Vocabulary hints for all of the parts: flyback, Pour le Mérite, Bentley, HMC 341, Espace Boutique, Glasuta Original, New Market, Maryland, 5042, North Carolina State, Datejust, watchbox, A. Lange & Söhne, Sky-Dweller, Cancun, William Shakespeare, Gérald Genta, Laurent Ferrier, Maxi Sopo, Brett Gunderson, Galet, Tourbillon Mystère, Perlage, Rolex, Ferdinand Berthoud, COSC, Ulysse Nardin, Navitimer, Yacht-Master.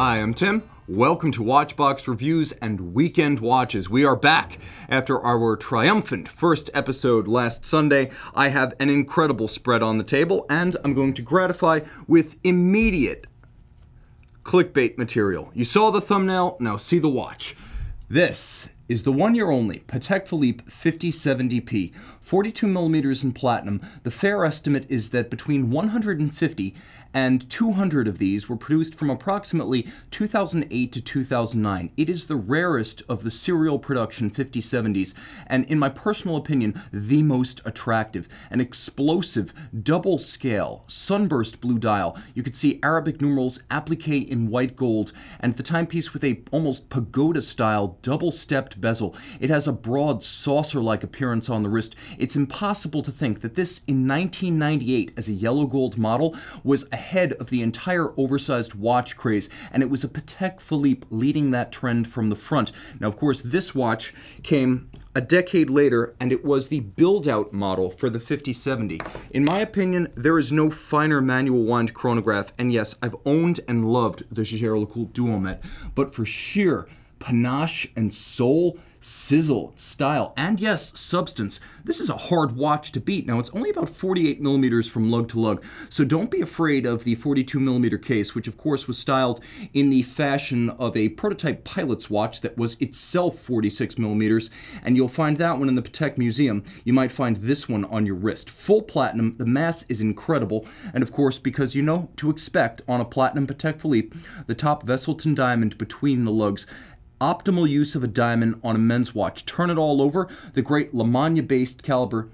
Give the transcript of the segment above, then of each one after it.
Hi, I'm Tim. Welcome to Watchbox Reviews and Weekend Watches. We are back after our triumphant first episode last Sunday. I have an incredible spread on the table, and I'm going to gratify with immediate clickbait material. You saw the thumbnail, now see the watch. This is the one-year-only Patek Philippe 5070P, 42mm in platinum. The fair estimate is that between 150 and 200 of these were produced from approximately 2008 to 2009. It is the rarest of the serial production 5070s, and in my personal opinion, the most attractive. An explosive, double-scale, sunburst blue dial. You could see Arabic numerals, applique in white gold, and the timepiece with a almost pagoda-style, double-stepped bezel. It has a broad, saucer-like appearance on the wrist. It's impossible to think that this, in 1998, as a yellow gold model, was ahead of the entire oversized watch craze, and it was a Patek Philippe leading that trend from the front. Now, of course, this watch came a decade later, and it was the build-out model for the 5070. In my opinion, there is no finer manual wind chronograph, and yes, I've owned and loved the Jaeger-LeCoultre Duomet, but for sheer panache and soul, sizzle, style, and yes, substance, this is a hard watch to beat. Now, it's only about 48mm from lug to lug, so don't be afraid of the 42mm case, which of course was styled in the fashion of a prototype pilot's watch that was itself 46mm, and you'll find that one in the Patek Museum. You might find this one on your wrist. Full platinum, the mass is incredible, and of course, because you know to expect on a platinum Patek Philippe, the top Vesselton diamond between the lugs. Optimal use of a diamond on a men's watch. Turn it all over, the great Lemania-based caliber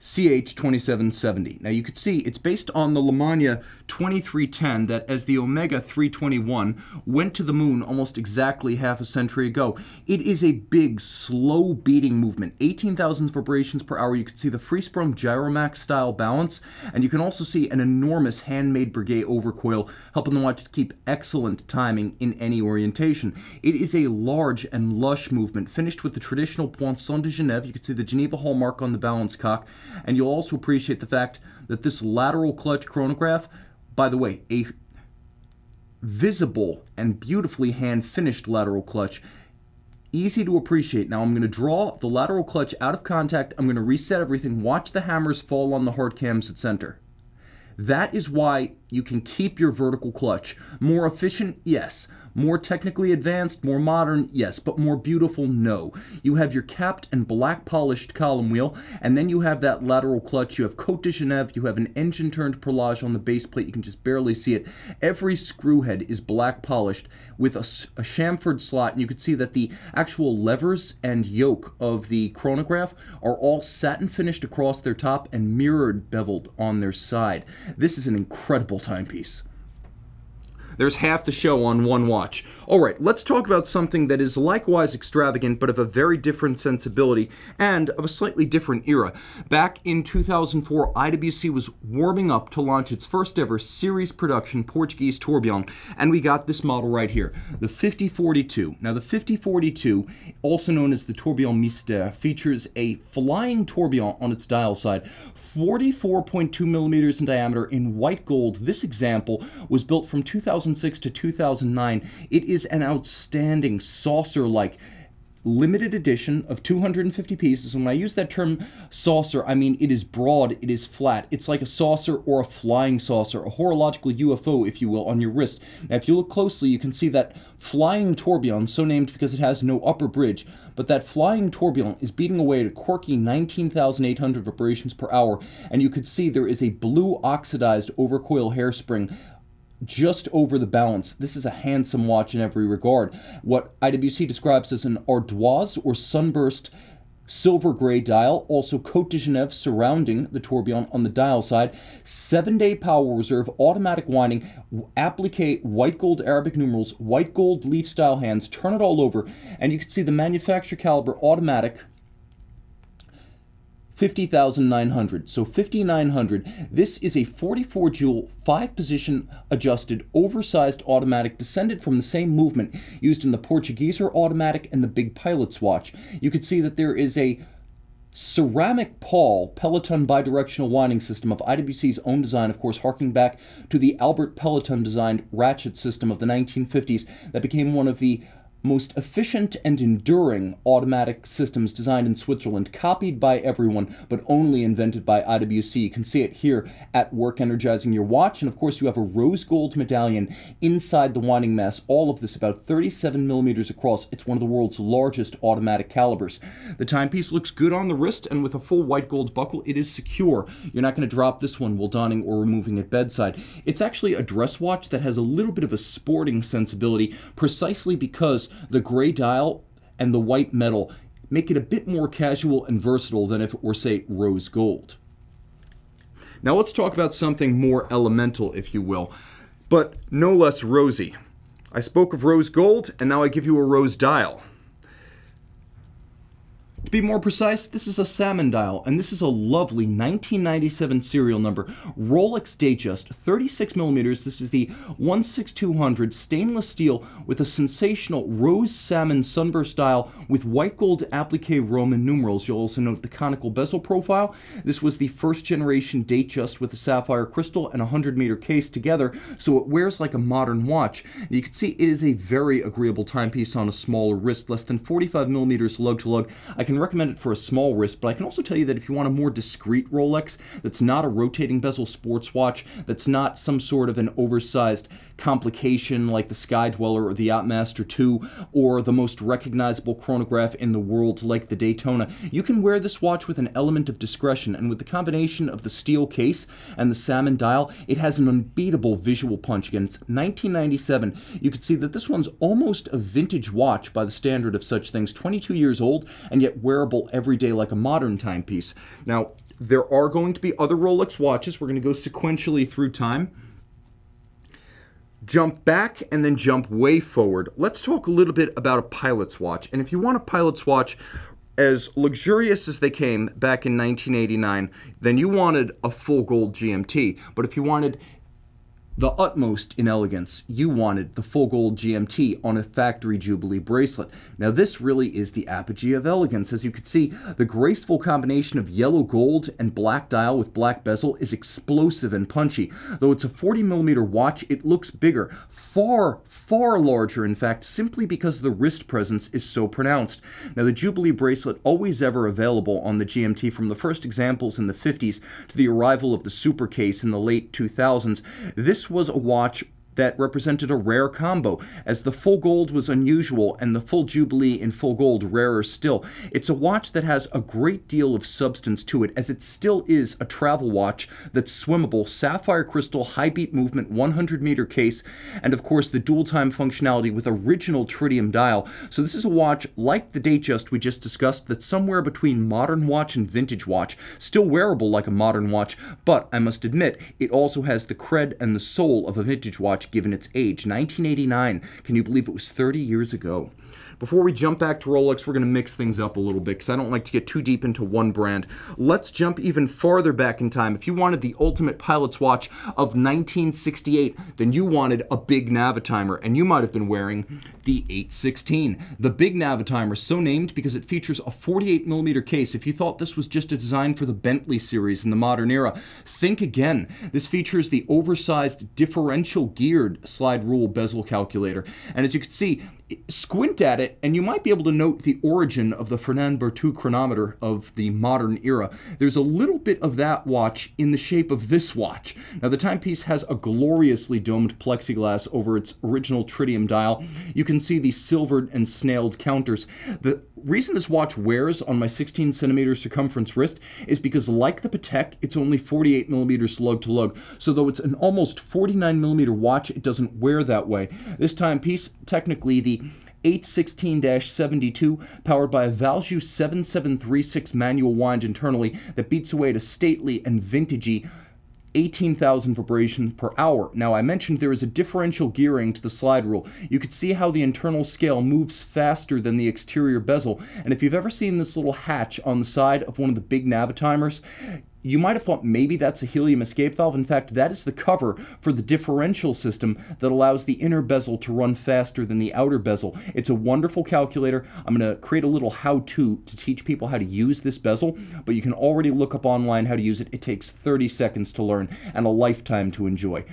CH2770. Now you can see it's based on the Lemania 2310 that, as the Omega 321, went to the moon almost exactly half a century ago. It is a big, slow beating movement, 18,000 vibrations per hour. You can see the free-sprung Gyromax style balance, and you can also see an enormous handmade Breguet overcoil, helping the watch to keep excellent timing in any orientation. It is a large and lush movement, finished with the traditional Poinçon de Genève. You can see the Geneva hallmark on the balance cock. And you'll also appreciate the fact that this lateral clutch chronograph, by the way, a visible and beautifully hand-finished lateral clutch, easy to appreciate. Now I'm going to draw the lateral clutch out of contact. I'm going to reset everything. Watch the hammers fall on the hard cams at center. That is why you can keep your vertical clutch. More efficient, yes. More technically advanced, more modern, yes. But more beautiful, no. You have your capped and black polished column wheel, and then you have that lateral clutch. You have Côte de Genève, you have an engine-turned perlage on the base plate. You can just barely see it. Every screw head is black polished with a chamfered slot, and you can see that the actual levers and yoke of the chronograph are all satin-finished across their top and mirrored beveled on their side. This is an incredible timepiece. There's half the show on one watch. All right, let's talk about something that is likewise extravagant, but of a very different sensibility and of a slightly different era. Back in 2004, IWC was warming up to launch its first ever series production Portugieser tourbillon, and we got this model right here, the 5042. Now, the 5042, also known as the Tourbillon Mystère, features a flying tourbillon on its dial side, 44.2mm in diameter in white gold. This example was built from 2006 to 2009. It is an outstanding saucer-like limited edition of 250 pieces. When I use that term saucer, I mean it is broad, it is flat. It's like a saucer or a flying saucer, a horological UFO, if you will, on your wrist. Now, if you look closely, you can see that flying tourbillon, so named because it has no upper bridge, but that flying tourbillon is beating away at a quirky 19,800 vibrations per hour, and you can see there is a blue oxidized overcoil hairspring just over the balance. This is a handsome watch in every regard. What IWC describes as an ardoise or sunburst silver gray dial, also Côte de Genève surrounding the tourbillon on the dial side, 7-day power reserve, automatic winding, applique, white gold Arabic numerals, white gold leaf style hands. Turn it all over, and you can see the manufacture caliber automatic 50,900. So 5,900. This is a 44 jewel, 5-position adjusted, oversized automatic descended from the same movement used in the Portugieser automatic and the big pilot's watch. You can see that there is a Ceramic Paul Peloton bidirectional winding system of IWC's own design, of course, harking back to the Albert Peloton designed ratchet system of the 1950s that became one of the most efficient and enduring automatic systems designed in Switzerland, copied by everyone, but only invented by IWC. You can see it here at work energizing your watch. And of course, you have a rose gold medallion inside the winding mass. All of this about 37 millimeters across. It's one of the world's largest automatic calibers. The timepiece looks good on the wrist, and with a full white gold buckle, it is secure. You're not going to drop this one while donning or removing at bedside. It's actually a dress watch that has a little bit of a sporting sensibility, precisely because the gray dial and the white metal make it a bit more casual and versatile than if it were, say, rose gold. Now let's talk about something more elemental, if you will, but no less rosy. I spoke of rose gold, and now I give you a rose dial. To be more precise, this is a salmon dial, and this is a lovely 1997 serial number, Rolex Datejust, 36 millimeters. This is the 16200 stainless steel with a sensational rose salmon sunburst dial with white gold applique Roman numerals. You'll also note the conical bezel profile. This was the first generation Datejust with a sapphire crystal and a 100-meter case together, so it wears like a modern watch. And you can see it is a very agreeable timepiece on a smaller wrist, less than 45 millimeters lug to lug. I can recommend it for a small wrist, but I can also tell you that if you want a more discreet Rolex that's not a rotating bezel sports watch, that's not some sort of an oversized complication like the Sky-Dweller or the Yacht-Master 2 or the most recognizable chronograph in the world like the Daytona, you can wear this watch with an element of discretion, and with the combination of the steel case and the salmon dial, it has an unbeatable visual punch. Again, it's 1997. You can see that this one's almost a vintage watch by the standard of such things, 22 years old, and yet wearable every day like a modern timepiece. Now, there are going to be other Rolex watches. We're going to go sequentially through time. Jump back and then jump way forward. Let's talk a little bit about a pilot's watch. And if you want a pilot's watch as luxurious as they came back in 1989, then you wanted a full gold GMT. But if you wanted the utmost in elegance, you wanted the full gold GMT on a factory Jubilee bracelet. Now this really is the apogee of elegance. As you can see, the graceful combination of yellow gold and black dial with black bezel is explosive and punchy. Though it's a 40 millimeter watch, it looks bigger, far, far larger in fact, simply because the wrist presence is so pronounced. Now the Jubilee bracelet, always ever available on the GMT from the first examples in the 50s to the arrival of the super case in the late 2000s, this was a watch that represented a rare combo, as the full gold was unusual and the full Jubilee in full gold rarer still. It's a watch that has a great deal of substance to it, as it still is a travel watch that's swimmable, sapphire crystal, high beat movement, 100-meter case, and of course the dual time functionality with original tritium dial. So this is a watch like the Datejust we just discussed that's somewhere between modern watch and vintage watch, still wearable like a modern watch, but I must admit it also has the cred and the soul of a vintage watch given its age. 1989. Can you believe it was 30 years ago? Before we jump back to Rolex, we're going to mix things up a little bit because I don't like to get too deep into one brand. Let's jump even farther back in time. If you wanted the ultimate pilot's watch of 1968, then you wanted a big Navitimer, and you might have been wearing the 816. The big Navitimer, so named because it features a 48 millimeter case. If you thought this was just a design for the Bentley series in the modern era, think again. This features the oversized differential geared slide rule bezel calculator, and as you can see, squint at it and you might be able to note the origin of the Ferdinand Berthoud chronometer of the modern era. There's a little bit of that watch in the shape of this watch. Now the timepiece has a gloriously domed plexiglass over its original tritium dial. You can see the silvered and snailed counters. The reason this watch wears on my 16 centimeter circumference wrist is because, like the Patek, it's only 48 millimeters lug to lug. So though it's an almost 49 millimeter watch, it doesn't wear that way. This timepiece, technically the 816-72, powered by a Valjoux 7736 manual wind internally that beats away at a stately and vintagey 18,000 vibrations per hour. Now, I mentioned there is a differential gearing to the slide rule. You could see how the internal scale moves faster than the exterior bezel, and if you've ever seen this little hatch on the side of one of the big Navitimers, You might have thought maybe that's a helium escape valve. In fact, that is the cover for the differential system that allows the inner bezel to run faster than the outer bezel. It's a wonderful calculator. I'm going to create a little how-to to teach people how to use this bezel, but you can already look up online how to use it. It takes 30 seconds to learn and a lifetime to enjoy.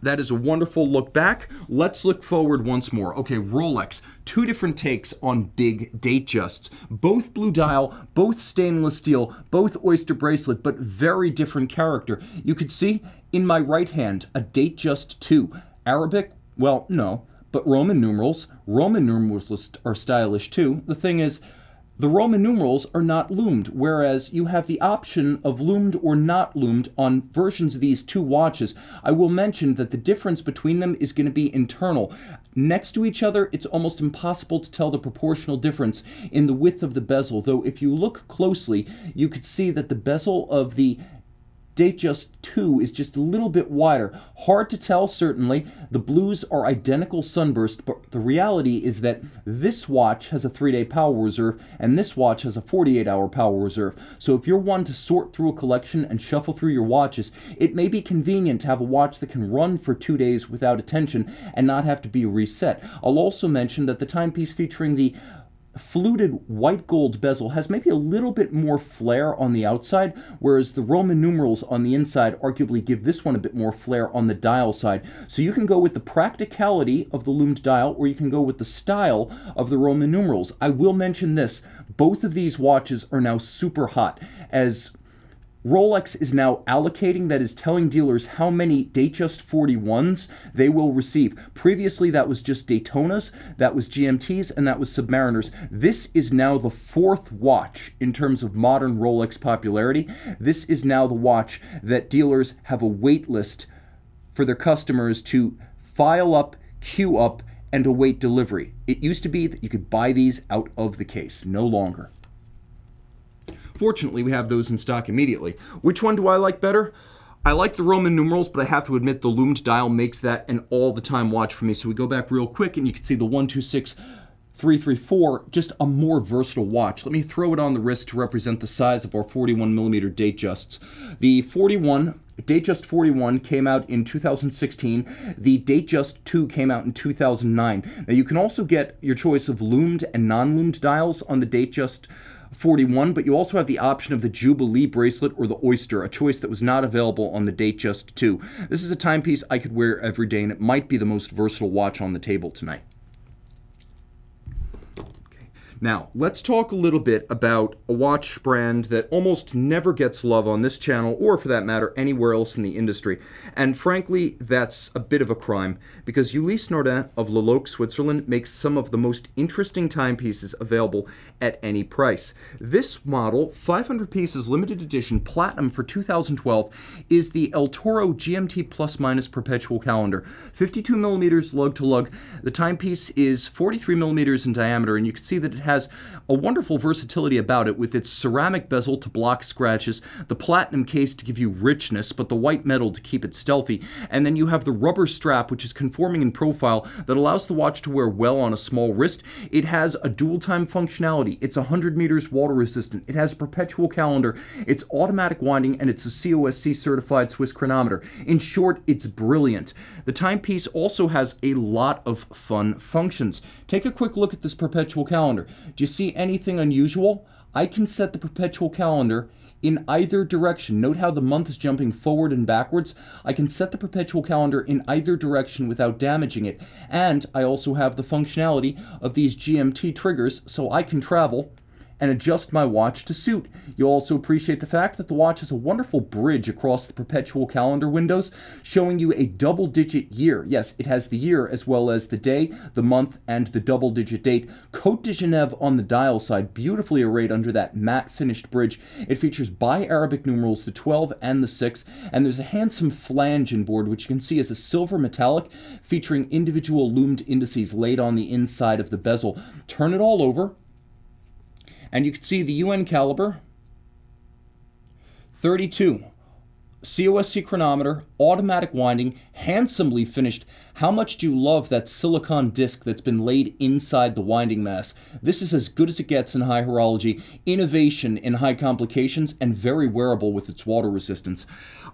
That is a wonderful look back. Let's look forward once more. Okay, Rolex, two different takes on big Datejusts. Both blue dial, both stainless steel, both oyster bracelet, but very different character. You could see in my right hand, a Datejust 2. Arabic, well, no, but Roman numerals. Roman numerals are stylish too. The thing is, the Roman numerals are not loomed, whereas you have the option of loomed or not loomed on versions of these two watches. I will mention that the difference between them is going to be internal. Next to each other, it's almost impossible to tell the proportional difference in the width of the bezel, though if you look closely, you could see that the bezel of the Datejust 2 is just a little bit wider. Hard to tell, certainly. The blues are identical sunburst, but the reality is that this watch has a 3-day power reserve, and this watch has a 48-hour power reserve. So if you're one to sort through a collection and shuffle through your watches, it may be convenient to have a watch that can run for 2 days without attention and not have to be reset. I'll also mention that the timepiece featuring the fluted white gold bezel has maybe a little bit more flair on the outside, whereas the Roman numerals on the inside arguably give this one a bit more flair on the dial side. So you can go with the practicality of the loomed dial, or you can go with the style of the Roman numerals. I will mention this, both of these watches are now super hot, as Rolex is now allocating, that is telling dealers how many Datejust 41s they will receive. Previously, that was just Daytonas, that was GMTs, and that was Submariners. This is now the fourth watch in terms of modern Rolex popularity. This is now the watch that dealers have a wait list for their customers to file up, queue up, and await delivery. It used to be that you could buy these out of the case, no longer. Fortunately, we have those in stock immediately. Which one do I like better? I like the Roman numerals, but I have to admit the loomed dial makes that an all-the-time watch for me. So we go back real quick, and you can see the 126334, just a more versatile watch. Let me throw it on the wrist to represent the size of our 41mm Datejusts. The Datejust 41 came out in 2016. The Datejust 2 came out in 2009. Now, you can also get your choice of loomed and non-loomed dials on the Datejust 41, but you also have the option of the Jubilee bracelet or the oyster, a choice that was not available on the Datejust 2. This is a timepiece I could wear every day, and it might be the most versatile watch on the table tonight. Okay. Now, let's talk a little bit about a watch brand that almost never gets love on this channel, or for that matter, anywhere else in the industry. And frankly, that's a bit of a crime, because Ulysse Nardin of Le Locle, Switzerland, makes some of the most interesting timepieces available at any price. This model, 500 pieces limited edition platinum for 2012, is the El Toro GMT plus minus perpetual calendar. 52 millimeters lug to lug. The timepiece is 43 millimeters in diameter, and you can see that it has a wonderful versatility about it, with its ceramic bezel to block scratches, the platinum case to give you richness, but the white metal to keep it stealthy, and then you have the rubber strap, which is conforming in profile, that allows the watch to wear well on a small wrist. It has a dual time functionality. It's 100 meters water resistant. It has a perpetual calendar. It's automatic winding, and it's a COSC certified Swiss chronometer. In short, it's brilliant. The timepiece also has a lot of fun functions. Take a quick look at this perpetual calendar. Do you see anything unusual? I can set the perpetual calendar in either direction. Note how the month is jumping forward and backwards. I can set the perpetual calendar in either direction without damaging it. And I also have the functionality of these GMT triggers, so I can travel and adjust my watch to suit. You'll also appreciate the fact that the watch has a wonderful bridge across the perpetual calendar windows, showing you a double-digit year. Yes, it has the year as well as the day, the month, and the double-digit date. Côte de Genève on the dial side, beautifully arrayed under that matte-finished bridge. It features bi-Arabic numerals, the 12 and the 6, and there's a handsome flange inboard, which you can see is a silver metallic, featuring individual loomed indices laid on the inside of the bezel. Turn it all over, and you can see the UN caliber 32. COSC chronometer, automatic winding, handsomely finished. How much do you love that silicon disc that's been laid inside the winding mass? This is as good as it gets in high horology, innovation in high complications, and very wearable with its water resistance.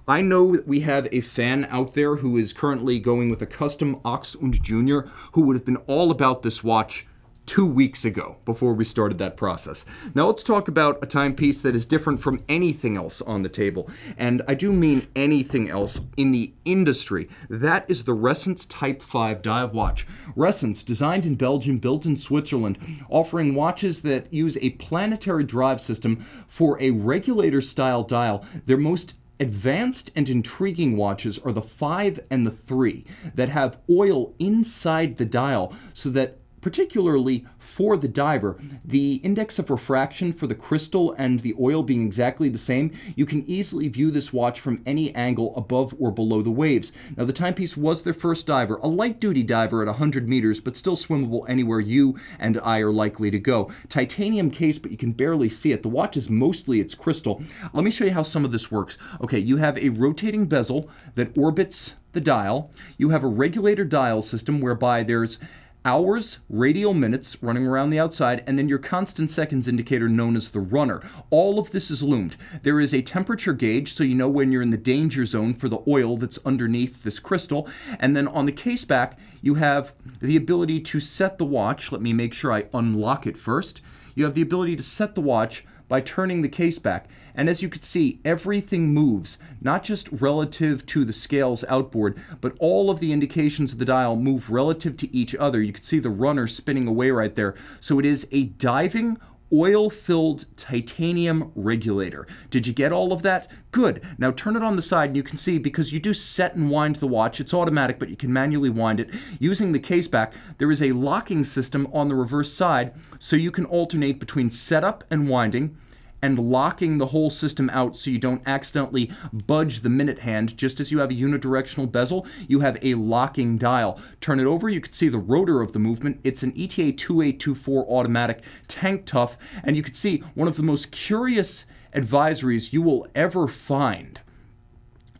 I know that we have a fan out there who is currently going with a custom Ochs und Junior who would have been all about this watch 2 weeks ago before we started that process. Now let's talk about a timepiece that is different from anything else on the table, and I do mean anything else in the industry. That is the Ressence Type 5 dive watch. Ressence, designed in Belgium, built in Switzerland, offering watches that use a planetary drive system for a regulator-style dial. Their most advanced and intriguing watches are the 5 and the 3 that have oil inside the dial so that, particularly for the diver, the index of refraction for the crystal and the oil being exactly the same, you can easily view this watch from any angle above or below the waves. Now, the timepiece was their first diver, a light-duty diver at 100 meters, but still swimmable anywhere you and I are likely to go. Titanium case, but you can barely see it. The watch is mostly its crystal. Let me show you how some of this works. Okay, you have a rotating bezel that orbits the dial. You have a regulator dial system whereby there's hours, radial minutes running around the outside, and then your constant seconds indicator known as the runner. All of this is loomed. There is a temperature gauge, so you know when you're in the danger zone for the oil that's underneath this crystal. And then on the case back, you have the ability to set the watch. Let me make sure I unlock it first. You have the ability to set the watch by turning the case back. And as you can see, everything moves, not just relative to the scales outboard, but all of the indications of the dial move relative to each other. You can see the runner spinning away right there. So it is a diving, oil-filled titanium regulator. Did you get all of that? Good. Now turn it on the side and you can see, because you do set and wind the watch, it's automatic, but you can manually wind it. Using the case back, there is a locking system on the reverse side, so you can alternate between setup and winding, and locking the whole system out so you don't accidentally budge the minute hand. Just as you have a unidirectional bezel, you have a locking dial. Turn it over, you can see the rotor of the movement. It's an ETA 2824 automatic, tank tough, and you can see one of the most curious advisories you will ever find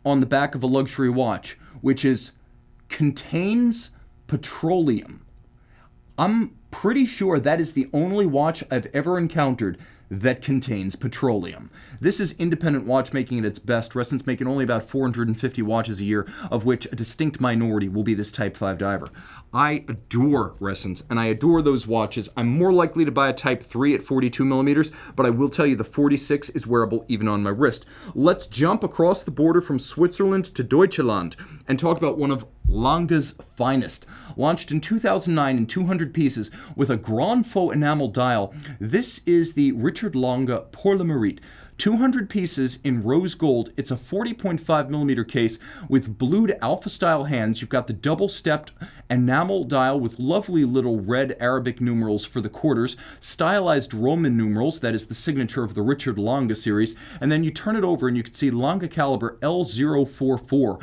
on the back of a luxury watch, which is, contains petroleum. I'm pretty sure that is the only watch I've ever encountered that contains petroleum. This is independent watchmaking at its best. Ressence making only about 450 watches a year, of which a distinct minority will be this Type 5 diver. I adore Ressence, and I adore those watches. I'm more likely to buy a Type 3 at 42 millimeters, but I will tell you the 46 is wearable even on my wrist. Let's jump across the border from Switzerland to Deutschland and talk about one of Lange's finest. Launched in 2009 in 200 pieces with a Grand Faux enamel dial, this is the Richard Lange Pour le Mérite. 200 pieces in rose gold. It's a 40.5 millimeter case with blued alpha style hands. You've got the double stepped enamel dial with lovely little red Arabic numerals for the quarters, stylized Roman numerals. That is the signature of the Richard Lange series. And then you turn it over and you can see Lange caliber L044.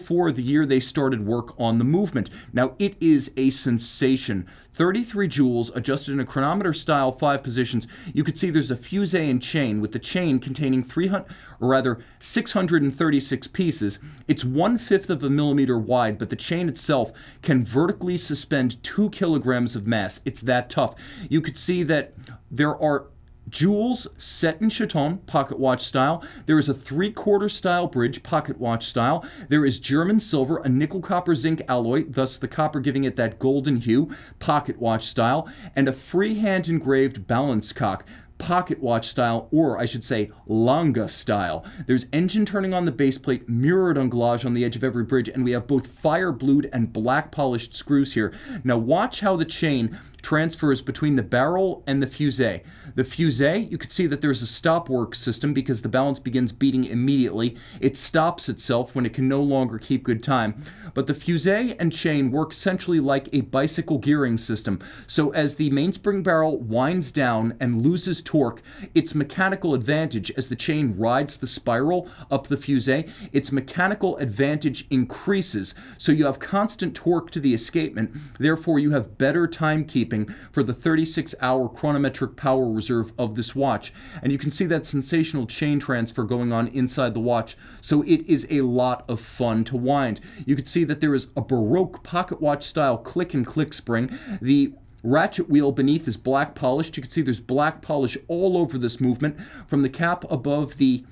04, the year they started work on the movement. Now it is a sensation. 33 jewels, adjusted in a chronometer style, 5 positions. You could see there's a fusée and chain, with the chain containing 636 pieces. It's 1/5 of a millimeter wide, but the chain itself can vertically suspend 2 kilograms of mass. It's that tough. You could see that there are jewels set in chaton, pocket watch style. There is a 3/4 style bridge, pocket watch style. There is German silver, a nickel copper zinc alloy, thus the copper giving it that golden hue, pocket watch style, and a freehand engraved balance cock, pocket watch style, or I should say Lange style. There's engine turning on the base plate, mirrored anglage on the edge of every bridge, and we have both fire blued and black polished screws here. Now watch how the chain transfers between the barrel and the fusée. The fusée, you can see that there's a stop work system because the balance begins beating immediately. It stops itself when it can no longer keep good time. But the fusée and chain work essentially like a bicycle gearing system. So as the mainspring barrel winds down and loses torque, its mechanical advantage as the chain rides the spiral up the fusée, its mechanical advantage increases. So you have constant torque to the escapement. Therefore, you have better timekeeping. taping for the 36-hour chronometric power reserve of this watch. And you can see that sensational chain transfer going on inside the watch, so it is a lot of fun to wind. You can see that there is a Baroque pocket watch style click and click spring. The ratchet wheel beneath is black polished. You can see there's black polish all over this movement, from the cap above the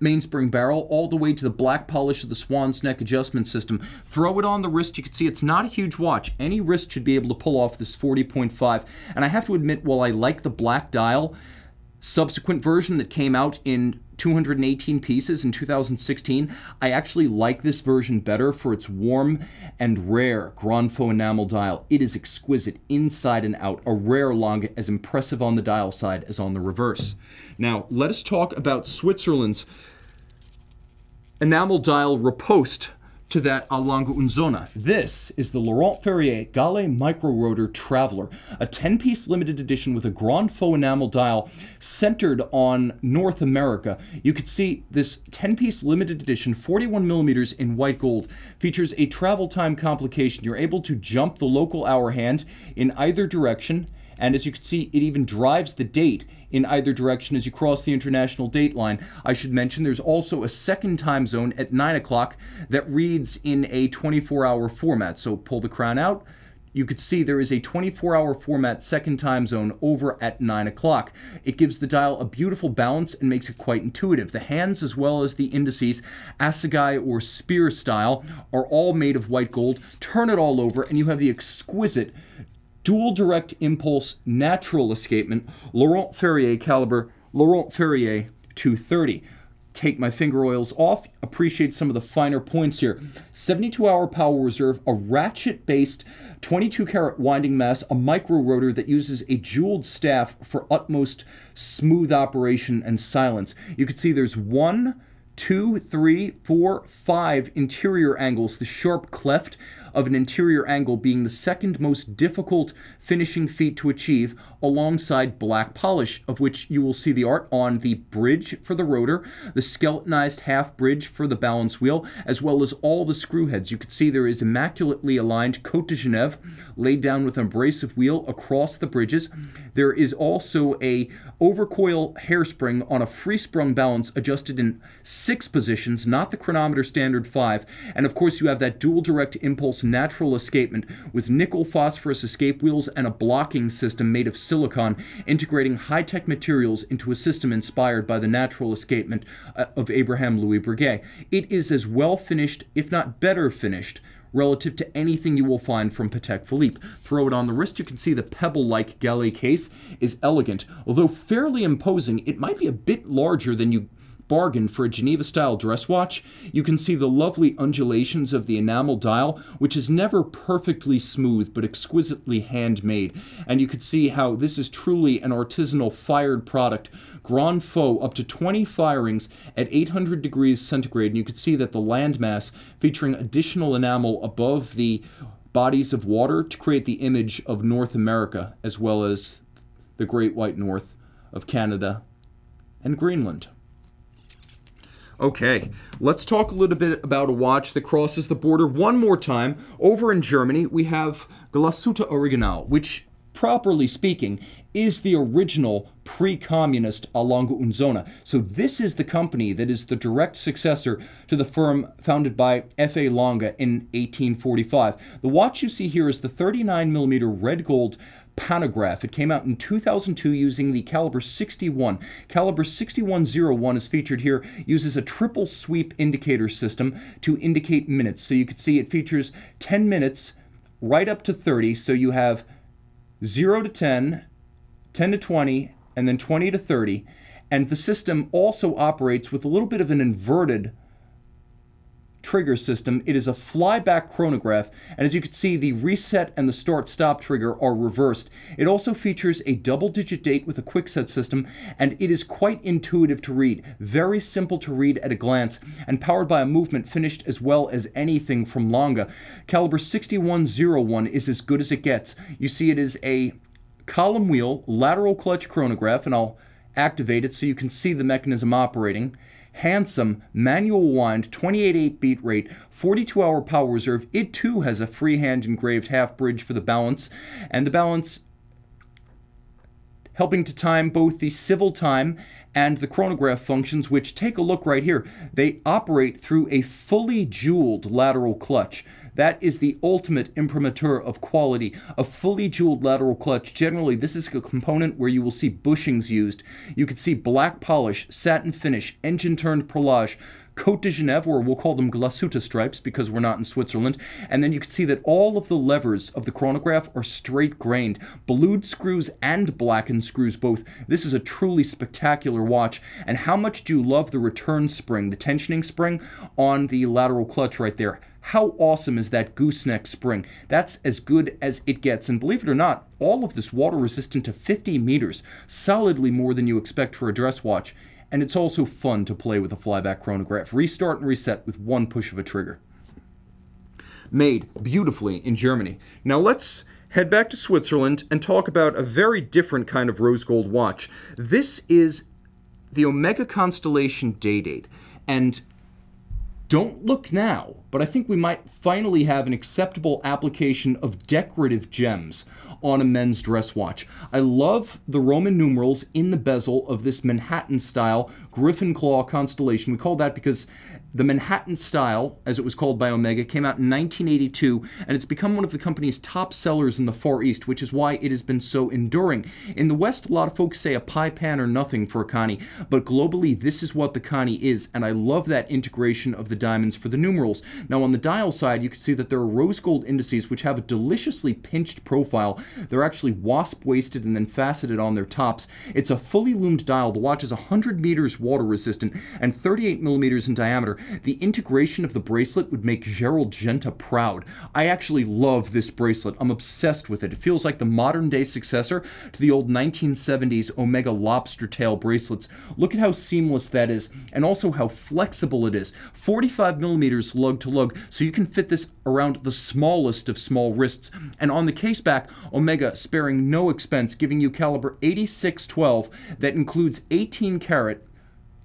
mainspring barrel all the way to the black polish of the swan's neck adjustment system. Throw it on the wrist, you can see it's not a huge watch. Any wrist should be able to pull off this 40.5. And I have to admit, while I like the black dial, subsequent version that came out in 218 pieces in 2016, I actually like this version better for its warm and rare Granfaux enamel dial. It is exquisite inside and out, a rare Lange, as impressive on the dial side as on the reverse. Now, let us talk about Switzerland's enamel dial riposte to that A. Lange & Söhne. This is the Laurent Ferrier Gallet Micro Rotor Traveler, a 10-piece limited edition with a Grand Faux enamel dial centered on North America. You could see this 10-piece limited edition, 41mm in white gold, features a travel time complication. You're able to jump the local hour hand in either direction, and as you can see, it even drives the date in either direction as you cross the international date line. I should mention there's also a second time zone at 9 o'clock that reads in a 24-hour format. So pull the crown out. You could see there is a 24-hour format second time zone over at 9 o'clock. It gives the dial a beautiful balance and makes it quite intuitive. The hands as well as the indices, assegai or spear style, are all made of white gold. Turn it all over and you have the exquisite dual direct impulse natural escapement Laurent Ferrier caliber Laurent Ferrier 230. Take my finger oils off, appreciate some of the finer points here. 72-hour power reserve, a ratchet-based 22-karat winding mass, a micro rotor that uses a jeweled staff for utmost smooth operation and silence. You can see there's 1, 2, 3, 4, 5 interior angles, the sharp cleft of an interior angle being the second most difficult finishing feat to achieve, alongside black polish, of which you will see the art on the bridge for the rotor, the skeletonized half bridge for the balance wheel, as well as all the screw heads. You can see there is immaculately aligned Cote de Genève laid down with an abrasive wheel across the bridges. There is also a overcoil hairspring on a free-sprung balance adjusted in 6 positions, not the chronometer standard 5, and of course you have that dual direct impulse natural escapement with nickel phosphorus escape wheels and a blocking system made of silicon, integrating high-tech materials into a system inspired by the natural escapement of Abraham Louis Breguet. It is as well finished, if not better finished, relative to anything you will find from Patek Philippe. Throw it on the wrist, you can see the pebble-like galley case is elegant. Although fairly imposing, it might be a bit larger than you bargain for a Geneva-style dress watch. You can see the lovely undulations of the enamel dial, which is never perfectly smooth, but exquisitely handmade. And you can see how this is truly an artisanal fired product. Grand Faux, up to 20 firings at 800 degrees centigrade. And you can see that the landmass featuring additional enamel above the bodies of water to create the image of North America, as well as the Great White North of Canada and Greenland. Okay, let's talk a little bit about a watch that crosses the border one more time. Over in Germany, we have Glasuta Original, which, properly speaking, is the original pre-communist A. Lange & Söhne. So this is the company that is the direct successor to the firm founded by F.A. Lange in 1845. The watch you see here is the 39mm red gold Panograph. It came out in 2002 using the caliber 61. Caliber 6101 is featured here, uses a triple sweep indicator system to indicate minutes. So you can see it features 10 minutes right up to 30. So you have 0 to 10, 10 to 20, and then 20 to 30. And the system also operates with a little bit of an inverted trigger system. It is a flyback chronograph, and as you can see, the reset and the start-stop trigger are reversed. It also features a double-digit date with a quickset system, and it is quite intuitive to read, very simple to read at a glance, and powered by a movement finished as well as anything from Lange. Caliber 6101 is as good as it gets. You see it is a column wheel, lateral clutch chronograph, and I'll activate it so you can see the mechanism operating. handsome manual wind 28/8 beat rate, 42-hour power reserve. It too has a freehand engraved half bridge for the balance, and the balance helping to time both the civil time and the chronograph functions, which, take a look right here, they operate through a fully jeweled lateral clutch. That is the ultimate imprimatur of quality, a fully jeweled lateral clutch. Generally, this is a component where you will see bushings used. You can see black polish, satin finish, engine-turned perlage, Cote de Genève, or we'll call them glasuta stripes because we're not in Switzerland. And then you can see that all of the levers of the chronograph are straight-grained, blued screws and blackened screws both. This is a truly spectacular watch. And how much do you love the return spring, the tensioning spring on the lateral clutch right there? How awesome is that gooseneck spring? That's as good as it gets. And believe it or not, all of this water resistant to 50 meters, solidly more than you expect for a dress watch. And it's also fun to play with a flyback chronograph. Restart and reset with one push of a trigger. Made beautifully in Germany. Now let's head back to Switzerland and talk about a very different kind of rose gold watch. This is the Omega Constellation Day-Date. And don't look now, but I think we might finally have an acceptable application of decorative gems on a men's dress watch. I love the Roman numerals in the bezel of this Manhattan-style Griffin Claw Constellation. We call that because the Manhattan style, as it was called by Omega, came out in 1982, and it's become one of the company's top sellers in the Far East, which is why it has been so enduring. In the West, a lot of folks say a pie pan or nothing for a Connie, but globally, this is what the Connie is, and I love that integration of the diamonds for the numerals. Now, on the dial side, you can see that there are rose gold indices, which have a deliciously pinched profile. They're actually wasp-waisted and then faceted on their tops. It's a fully loomed dial. The watch is 100 meters water-resistant and 38 millimeters in diameter. The integration of the bracelet would make Gérald Genta proud. I actually love this bracelet. I'm obsessed with it. It feels like the modern-day successor to the old 1970s Omega lobster tail bracelets. Look at how seamless that is, and also how flexible it is. 45 millimeters lug to lug, so you can fit this around the smallest of small wrists. And on the case back, Omega sparing no expense, giving you caliber 8612 that includes 18 karat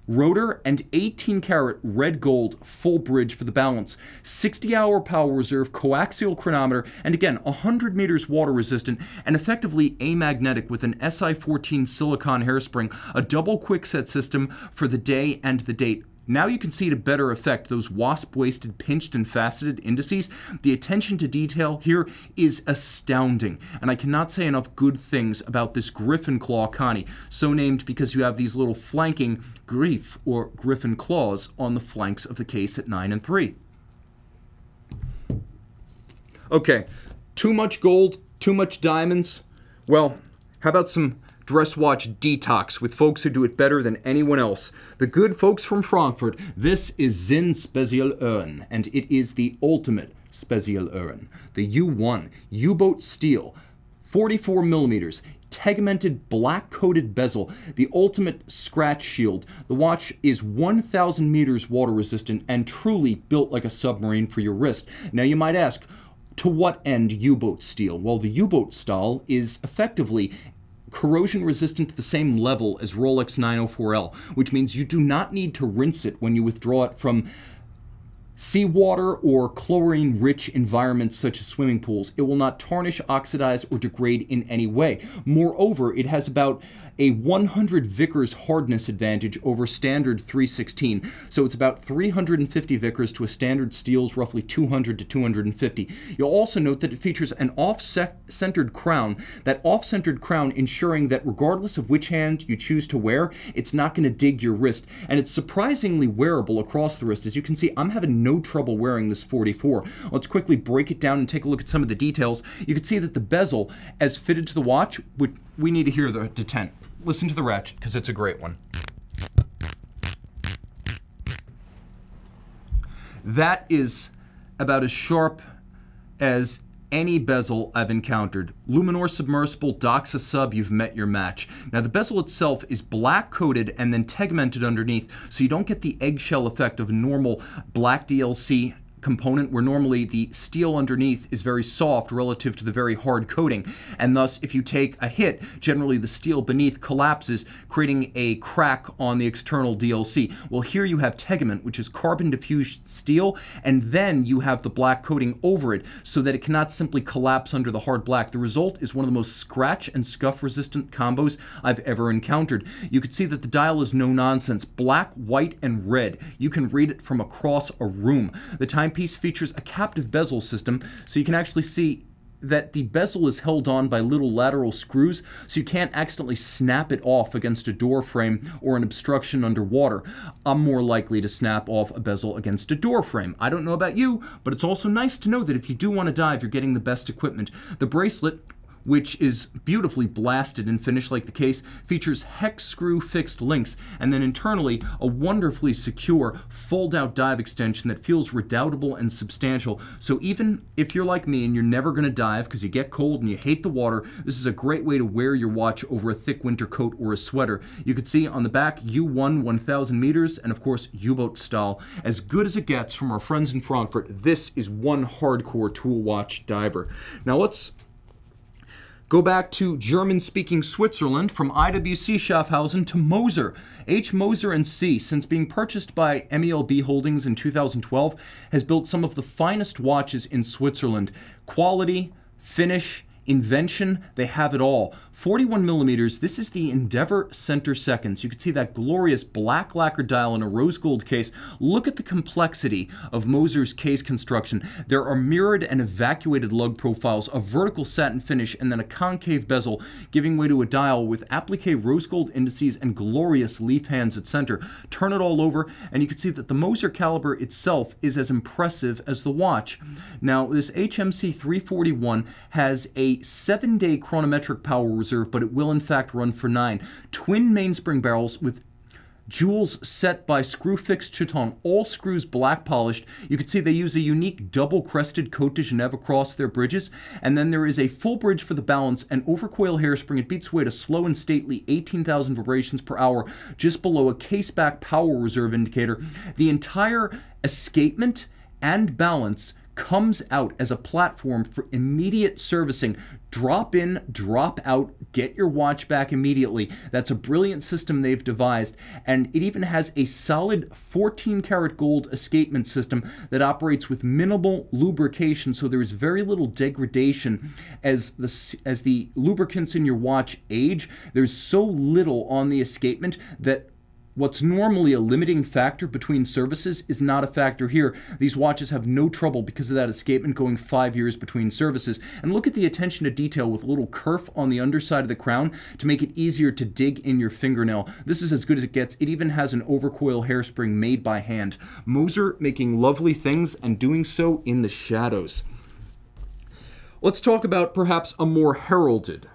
rotor and 18 karat red gold full bridge for the balance, 60-hour power reserve, coaxial chronometer, and again 100 meters water resistant and effectively amagnetic with an SI14 silicon hairspring, a double quickset system for the day and the date. Now you can see to better effect those wasp-waisted, pinched, and faceted indices. The attention to detail here is astounding, and I cannot say enough good things about this Griffin Claw Connie, so named because you have these little flanking grief or griffin claws on the flanks of the case at 9 and 3. Okay, too much gold, too much diamonds. Well, how about some dress watch detox with folks who do it better than anyone else? The good folks from Frankfurt. This is Zinn Spezialuhren, and it is the ultimate Spezialuhren. The U1 U-Boat steel, 44 millimeters, tegimented black-coated bezel, the ultimate scratch shield. The watch is 1,000 meters water-resistant and truly built like a submarine for your wrist. Now you might ask, to what end U-Boat steel? Well, the U-Boat style is effectively corrosion resistant to the same level as Rolex 904L, which means you do not need to rinse it when you withdraw it from seawater or chlorine-rich environments such as swimming pools. It will not tarnish, oxidize, or degrade in any way. Moreover, it has about a 100 Vickers hardness advantage over standard 316, so it's about 350 Vickers to a standard steel's roughly 200 to 250. You'll also note that it features an off-centered crown, that off-centered crown ensuring that regardless of which hand you choose to wear, it's not going to dig your wrist, and it's surprisingly wearable across the wrist. As you can see, I'm having no trouble wearing this 44. Let's quickly break it down and take a look at some of the details. You can see that the bezel, as fitted to the watch, we need to hear the detent. Listen to the ratchet, because it's a great one. That is about as sharp as any bezel I've encountered. Luminor submersible, Doxa sub, you've met your match. Now the bezel itself is black coated and then tegmented underneath, so you don't get the eggshell effect of normal black DLC component, where normally the steel underneath is very soft relative to the very hard coating, and thus if you take a hit, generally the steel beneath collapses, creating a crack on the external DLC. Well, here you have Tegimented, which is carbon diffused steel, and then you have the black coating over it so that it cannot simply collapse under the hard black. The result is one of the most scratch and scuff resistant combos I've ever encountered. You can see that the dial is no nonsense, black, white, and red. You can read it from across a room. The timepiece features a captive bezel system, so you can actually see that the bezel is held on by little lateral screws, so you can't accidentally snap it off against a door frame or an obstruction underwater. I'm more likely to snap off a bezel against a door frame. I don't know about you, but it's also nice to know that if you do want to dive, you're getting the best equipment. The bracelet, which is beautifully blasted and finished like the case, features hex screw fixed links, and then internally a wonderfully secure fold-out dive extension that feels redoubtable and substantial. So even if you're like me and you're never gonna dive because you get cold and you hate the water, this is a great way to wear your watch over a thick winter coat or a sweater. You can see on the back, U1 1000 meters, and of course, U-Boat style. As good as it gets from our friends in Frankfurt, this is one hardcore tool watch diver. Now let's go back to German-speaking Switzerland, from IWC Schaffhausen to Moser. H. Moser & C, since being purchased by MELB Holdings in 2012, has built some of the finest watches in Switzerland. Quality, finish, invention, they have it all. 41 millimeters, this is the Endeavour Center Seconds. You can see that glorious black lacquer dial in a rose gold case. Look at the complexity of Moser's case construction. There are mirrored and evacuated lug profiles, a vertical satin finish, and then a concave bezel, giving way to a dial with applique rose gold indices and glorious leaf hands at center. Turn it all over, and you can see that the Moser caliber itself is as impressive as the watch. Now, this HMC 341 has a 7-day chronometric power reserve, but it will in fact run for 9. Twin mainspring barrels with jewels set by screw-fixed chiton, all screws black polished. You can see they use a unique double-crested Cote de Genève across their bridges, and then there is a full bridge for the balance, and overcoil hairspring. It beats away to slow and stately 18,000 vibrations per hour, just below a case-back power reserve indicator. The entire escapement and balance comes out as a platform for immediate servicing. Drop in, drop out, get your watch back immediately. That's a brilliant system they've devised, and it even has a solid 14-karat gold escapement system that operates with minimal lubrication, so there is very little degradation as the lubricants in your watch age. There's so little on the escapement that what's normally a limiting factor between services is not a factor here. These watches have no trouble because of that escapement going 5 years between services. And look at the attention to detail with a little kerf on the underside of the crown to make it easier to dig in your fingernail. This is as good as it gets. It even has an overcoil hairspring made by hand. Moser making lovely things and doing so in the shadows. Let's talk about perhaps a more heralded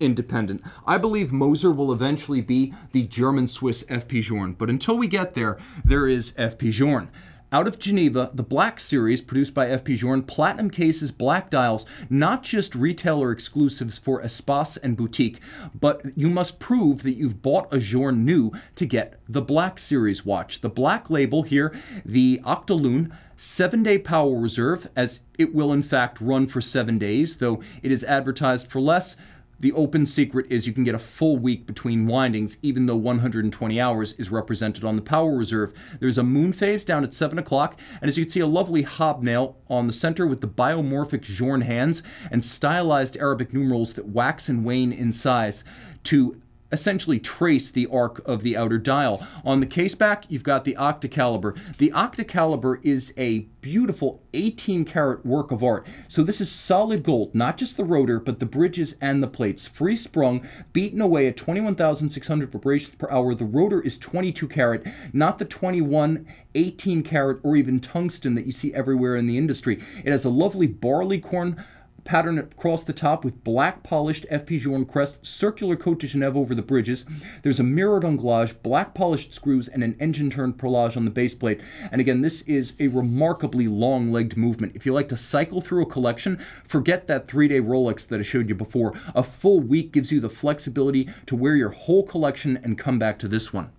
independent. I believe Moser will eventually be the German-Swiss F.P. Journe, but until we get there, there is F.P. Journe. Out of Geneva, the Black Series, produced by F.P. Journe, platinum cases, black dials, not just retailer exclusives for Espace and Boutique, but you must prove that you've bought a Journe new to get the Black Series watch. The black label here, the Octaloon, 7-day power reserve, as it will in fact run for 7 days, though it is advertised for less. The open secret is you can get a full week between windings, even though 120 hours is represented on the power reserve. There's a moon phase down at 7 o'clock, and as you can see, a lovely hobnail on the center with the biomorphic Journe hands and stylized Arabic numerals that wax and wane in size to essentially trace the arc of the outer dial. On the case back, you've got the Octacaliber. The Octacaliber is a beautiful 18-karat work of art. So this is solid gold, not just the rotor, but the bridges and the plates. Free sprung, beaten away at 21,600 vibrations per hour. The rotor is 22-karat, not the 21, 18-karat, or even tungsten that you see everywhere in the industry. It has a lovely barleycorn pattern across the top with black polished F.P. Journe crest, circular Cote de Genève over the bridges. There's a mirrored anglage, black polished screws, and an engine turned perlage on the base plate. And again, this is a remarkably long-legged movement. If you like to cycle through a collection, forget that 3-day Rolex that I showed you before. A full week gives you the flexibility to wear your whole collection and come back to this one.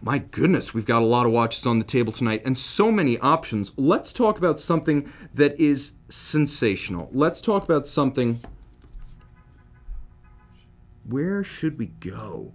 My goodness, we've got a lot of watches on the table tonight and so many options. Let's talk about something that is sensational. Let's talk about something... Where should we go?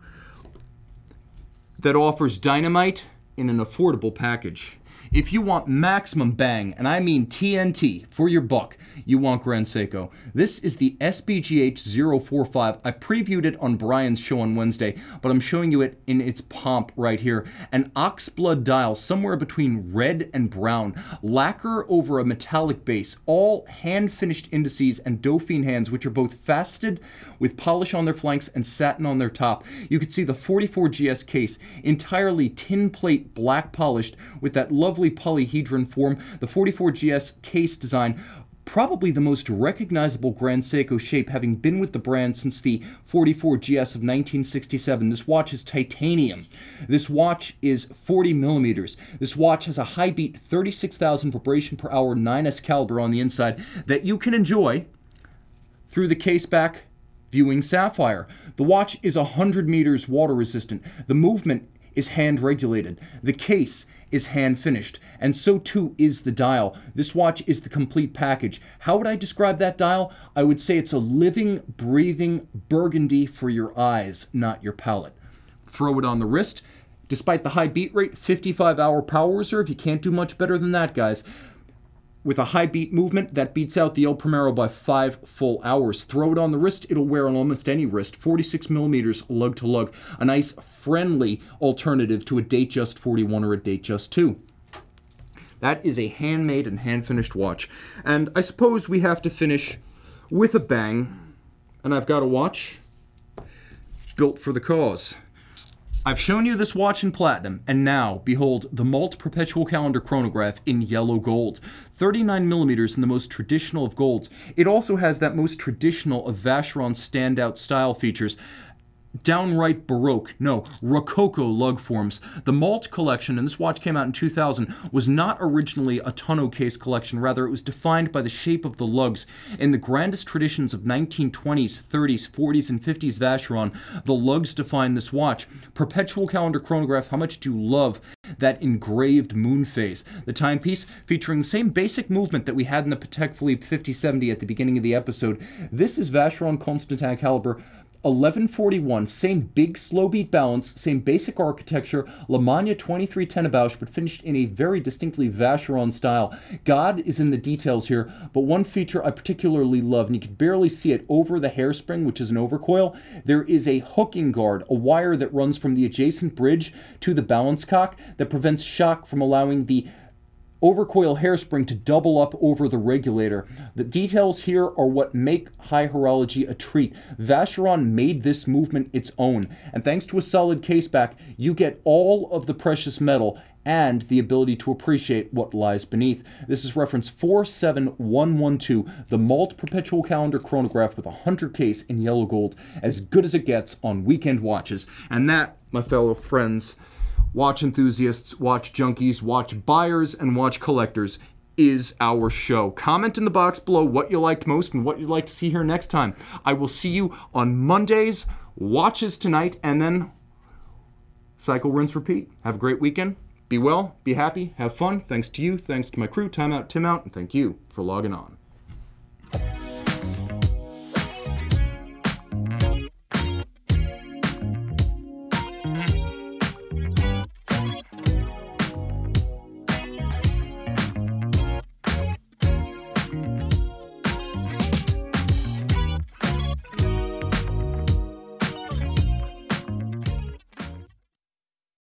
That offers dynamite in an affordable package. If you want maximum bang, and I mean TNT, for your buck, you want Grand Seiko. This is the SBGH 045. I previewed it on Brian's show on Wednesday, but I'm showing you it in its pomp right here. An oxblood dial, somewhere between red and brown. Lacquer over a metallic base. All hand-finished indices and dauphine hands, which are both faceted with polish on their flanks and satin on their top. You can see the 44 GS case, entirely tin plate black polished with that lovely polyhedron form, the 44GS case design, probably the most recognizable Grand Seiko shape, having been with the brand since the 44GS of 1967. This watch is titanium. This watch is 40 millimeters. This watch has a high beat 36,000 vibration per hour 9S caliber on the inside that you can enjoy through the case back viewing sapphire. The watch is 100 meters water resistant. The movement is hand regulated. The case is hand finished, and so too is the dial. This watch is the complete package. How would I describe that dial? I would say it's a living, breathing burgundy for your eyes, not your palate. Throw it on the wrist. Despite the high beat rate, 55-hour power reserve, you can't do much better than that, guys. With a high beat movement, that beats out the El Primero by 5 full hours. Throw it on the wrist, it'll wear on almost any wrist. 46 millimeters lug to lug. A nice, friendly alternative to a Datejust 41 or a Datejust 2. That is a handmade and hand-finished watch. And I suppose we have to finish with a bang. And I've got a watch built for the cause. I've shown you this watch in platinum, and now, behold, the Malte Perpetual Calendar Chronograph in yellow gold. 39 millimeters in the most traditional of golds. It also has that most traditional of Vacheron standout style features. Downright Baroque, no, Rococo lug forms. The Malte collection, and this watch came out in 2000, was not originally a tonneau case collection. Rather, it was defined by the shape of the lugs. In the grandest traditions of 1920s, 30s, 40s, and 50s Vacheron, the lugs defined this watch. Perpetual Calendar Chronograph, how much do you love that engraved moon phase? The timepiece, featuring the same basic movement that we had in the Patek Philippe 5070 at the beginning of the episode. This is Vacheron Constantin caliber 1141, same big slow beat balance, same basic architecture, Lemania 2310 Bausch, but finished in a very distinctly Vacheron style. God is in the details here, but one feature I particularly love, and you can barely see it over the hairspring, which is an overcoil, there is a hooking guard, a wire that runs from the adjacent bridge to the balance cock that prevents shock from allowing the overcoil hairspring to double up over the regulator. The details here are what make high horology a treat. Vacheron made this movement its own, and thanks to a solid case back, you get all of the precious metal and the ability to appreciate what lies beneath. This is reference 47112, the Malte Perpetual Calendar Chronograph with 100 case in yellow gold, as good as it gets on weekend watches. And that, my fellow friends, watch enthusiasts, watch junkies, watch buyers, and watch collectors is our show. Comment in the box below what you liked most and what you'd like to see here next time. I will see you on Mondays, watches tonight, and then cycle, rinse, repeat. Have a great weekend. Be well, be happy, have fun. Thanks to you, thanks to my crew. Time out, Tim out, and thank you for logging on.